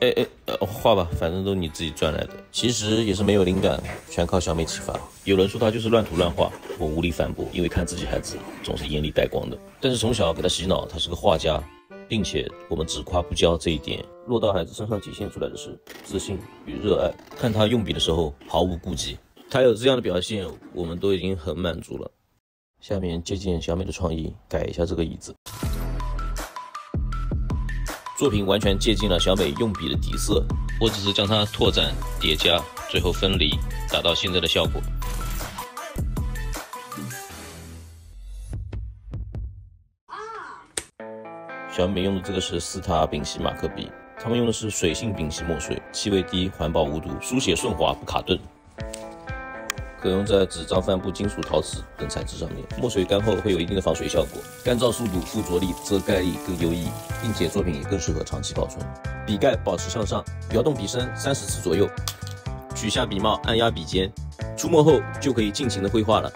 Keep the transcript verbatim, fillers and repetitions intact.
哎哎、呃，画吧，反正都你自己赚来的。其实也是没有灵感，全靠小美启发。有人说他就是乱涂乱画，我无力反驳，因为看自己孩子总是眼里带光的。但是从小给他洗脑，他是个画家，并且我们只夸不教这一点，落到孩子身上体现出来的是自信与热爱。看他用笔的时候毫无顾忌，他有这样的表现，我们都已经很满足了。下面借鉴小美的创意，改一下这个椅子。作品完全借鉴了小美用笔的底色，我只是将它拓展、叠加，最后分离，达到现在的效果。小美用的这个是斯塔丙烯马克笔，他们用的是水性丙烯墨水，气味低，环保无毒，书写顺滑不卡顿，可用在纸张、帆布、金属、陶瓷等材质上面。墨水干后会有一定的防水效果，干燥速度、附着力、遮盖力更优异，并且作品也更适合长期保存。笔盖保持向上，摇动笔身三十次左右，取下笔帽，按压笔尖，出墨后就可以尽情的绘画了。